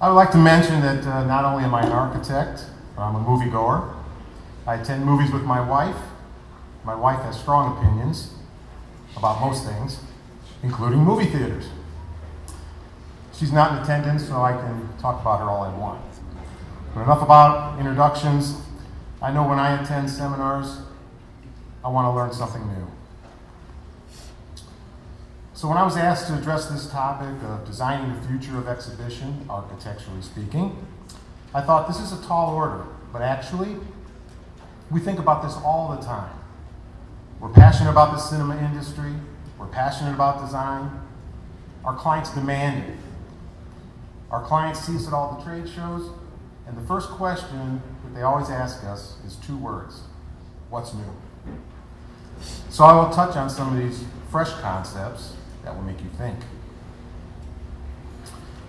I would like to mention that not only am I an architect, but I'm a moviegoer. I attend movies with my wife. My wife has strong opinions about most things, including movie theaters. She's not in attendance, so I can talk about her all I want. But enough about introductions. I know when I attend seminars, I want to learn something new. So when I was asked to address this topic of designing the future of exhibition, architecturally speaking, I thought this is a tall order, but actually, we think about this all the time. We're passionate about the cinema industry. We're passionate about design. Our clients demand it. Our clients see us at all the trade shows, and the first question that they always ask us is two words: what's new? So I will touch on some of these fresh concepts that will make you think.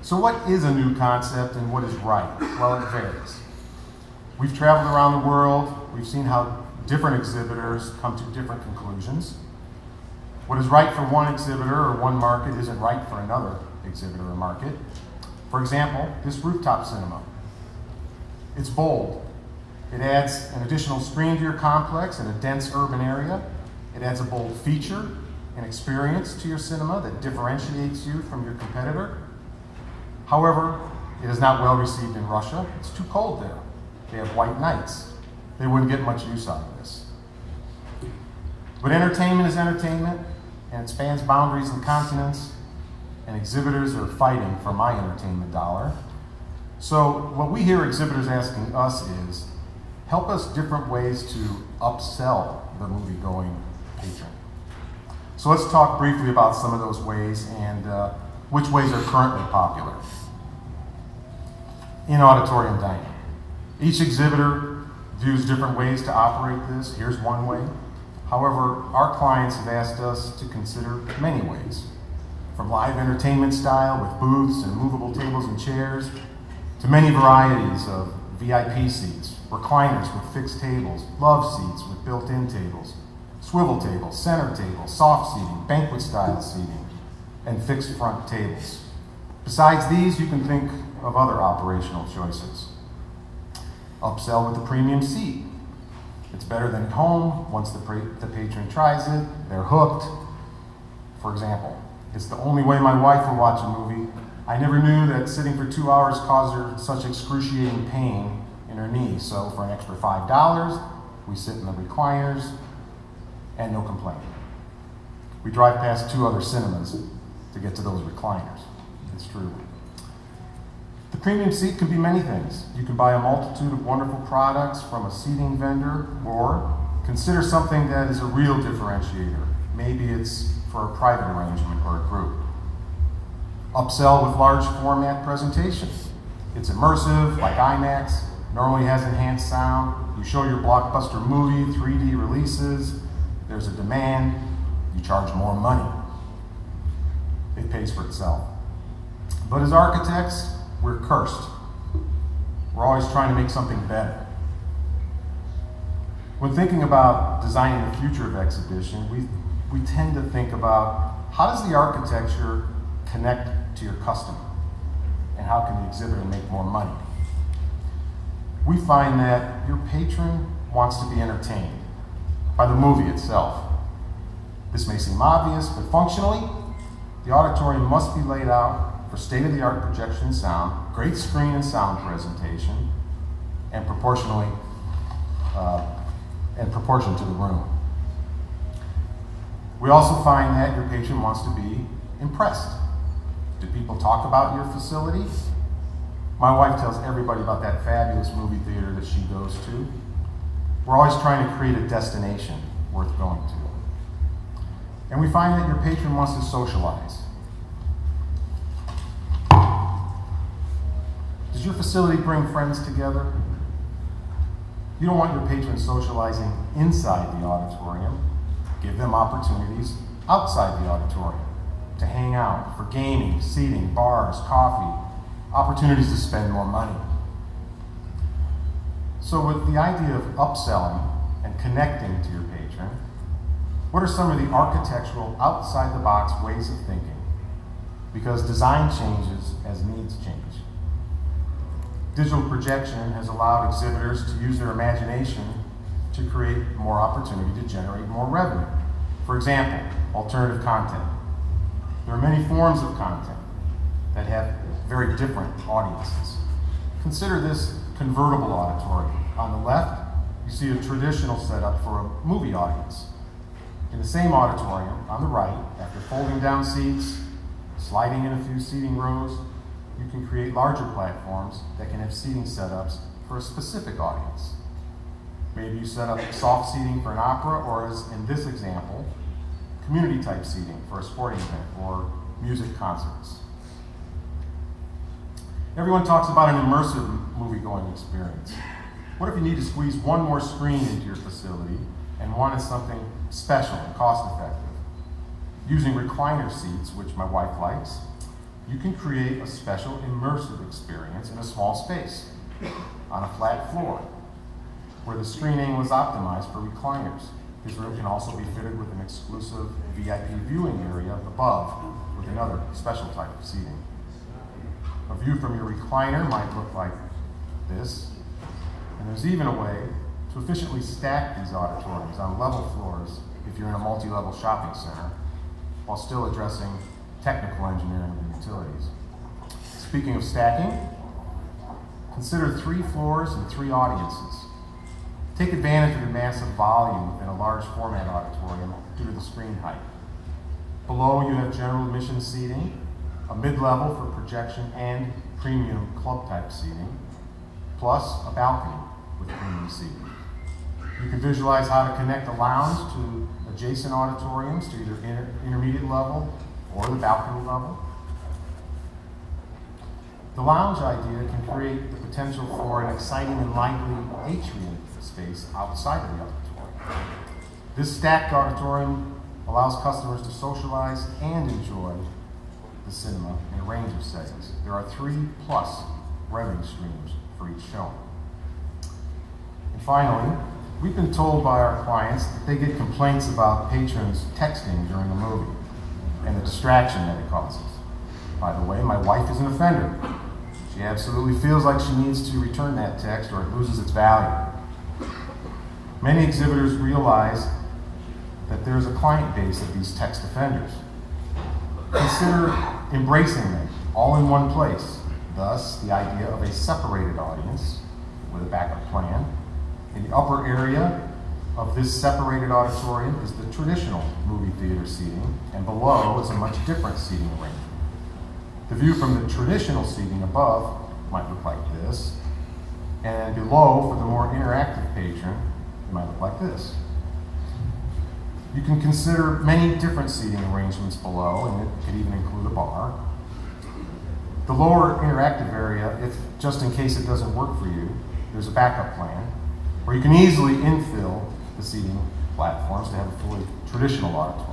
So what is a new concept and what is right? Well, it varies. We've traveled around the world. We've seen how different exhibitors come to different conclusions. What is right for one exhibitor or one market isn't right for another exhibitor or market. For example, this rooftop cinema. It's bold. It adds an additional screen to your complex in a dense urban area. It adds a bold feature, an experience to your cinema that differentiates you from your competitor. However, it is not well received in Russia. It's too cold there. They have white nights. They wouldn't get much use out of this. But entertainment is entertainment, and it spans boundaries and continents, and exhibitors are fighting for my entertainment dollar. So what we hear exhibitors asking us is, help us different ways to upsell the movie-going patron. So let's talk briefly about some of those ways and which ways are currently popular. In auditorium dining, each exhibitor views different ways to operate this. Here's one way. However, our clients have asked us to consider many ways, from live entertainment style with booths and movable tables and chairs, to many varieties of VIP seats, recliners with fixed tables, love seats with built-in tables, swivel tables, center tables, soft seating, banquet-style seating, and fixed front tables. Besides these, you can think of other operational choices. Upsell with the premium seat. It's better than at home. Once the patron tries it, they're hooked. For example, it's the only way my wife will watch a movie. I never knew that sitting for 2 hours caused her such excruciating pain in her knee. So for an extra $5, we sit in the recliners and no complaint. We drive past 2 other cinemas to get to those recliners. It's true. The premium seat can be many things. You can buy a multitude of wonderful products from a seating vendor, or consider something that is a real differentiator. Maybe it's for a private arrangement or a group. Upsell with large format presentations. It's immersive, like IMAX, normally has enhanced sound. You show your blockbuster movie, 3D releases. There's a demand. You charge more money. It pays for itself. But as architects, we're cursed. We're always trying to make something better. When thinking about designing the future of exhibition, we tend to think about how does the architecture connect to your customer, and how can the exhibitor make more money? We find that your patron wants to be entertained by the movie itself. This may seem obvious, but functionally, the auditorium must be laid out for state-of-the-art projection sound, great screen and sound presentation, and proportion to the room. We also find that your patron wants to be impressed. Do people talk about your facility? My wife tells everybody about that fabulous movie theater that she goes to. We're always trying to create a destination worth going to. And we find that your patron wants to socialize. Does your facility bring friends together? You don't want your patrons socializing inside the auditorium. Give them opportunities outside the auditorium to hang out, for gaming, seating, bars, coffee, opportunities to spend more money. So with the idea of upselling and connecting to your patron, what are some of the architectural outside-the-box ways of thinking? Because design changes as needs change. Digital projection has allowed exhibitors to use their imagination to create more opportunity to generate more revenue. For example, alternative content. There are many forms of content that have very different audiences. Consider this convertible auditorium. On the left, you see a traditional setup for a movie audience. In the same auditorium, on the right, after folding down seats, sliding in a few seating rows, you can create larger platforms that can have seating setups for a specific audience. Maybe you set up soft seating for an opera, or as in this example, community type seating for a sporting event or music concerts. Everyone talks about an immersive movie-going experience. What if you need to squeeze one more screen into your facility and wanted something special and cost-effective? Using recliner seats, which my wife likes, you can create a special immersive experience in a small space on a flat floor where the screen angle is optimized for recliners. This room can also be fitted with an exclusive VIP viewing area above with another special type of seating. A view from your recliner might look like this, and there's even a way to efficiently stack these auditoriums on level floors if you're in a multi-level shopping center, while still addressing technical engineering and utilities. Speaking of stacking, consider 3 floors and 3 audiences. Take advantage of the massive volume within a large format auditorium due to the screen height. Below, you have general admission seating, a mid-level for projection and premium club-type seating, plus a balcony with premium seating. You can visualize how to connect the lounge to adjacent auditoriums to either intermediate level or the balcony level. The lounge idea can create the potential for an exciting and lively atrium space outside of the auditorium. This stacked auditorium allows customers to socialize and enjoy the cinema in a range of settings. There are 3+ revenue streams for each show. And finally, we've been told by our clients that they get complaints about patrons texting during the movie and the distraction that it causes. By the way, my wife is an offender. She absolutely feels like she needs to return that text or it loses its value. Many exhibitors realize that there's a client base of these text offenders. Consider embracing them all in one place. Thus, the idea of a separated audience with a backup plan. In the upper area of this separated auditorium is the traditional movie theater seating, and below is a much different seating arrangement. The view from the traditional seating above might look like this, and below, for the more interactive patron, it might look like this. You can consider many different seating arrangements below, and it could even include a bar. The lower interactive area, if just in case it doesn't work for you, there's a backup plan, where you can easily infill the seating platforms to have a fully traditional auditorium.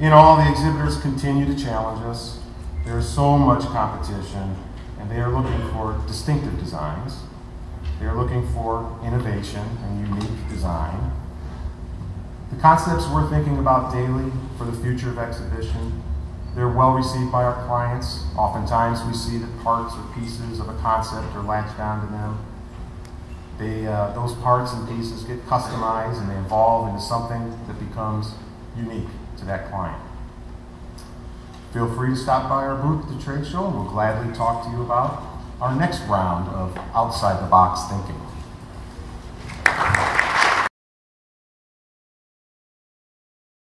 In all, the exhibitors continue to challenge us. There is so much competition, and they are looking for distinctive designs. They are looking for innovation and unique design. The concepts we're thinking about daily for the future of exhibition, they're well received by our clients. Oftentimes we see that parts or pieces of a concept are latched onto them. Those parts and pieces get customized and they evolve into something that becomes unique to that client. Feel free to stop by our booth at the trade show and we'll gladly talk to you about our next round of outside-the-box thinking.